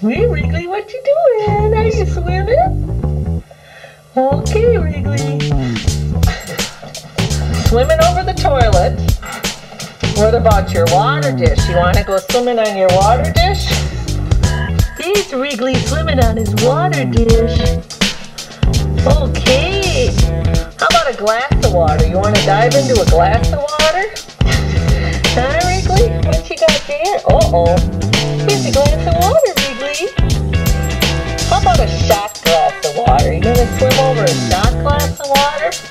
Hey Wrigley, what you doing? Are you swimming? Okay, Wrigley. Swimming over the toilet. What about your water dish? You want to go swimming on your water dish? He's Wrigley swimming on his water dish. Okay. How about a glass of water? You want to dive into a glass of water? Hi, Wrigley. What you got there? Here's a glass of water, Wrigley. How about a shot glass of water? You gonna swim over a shot glass of water?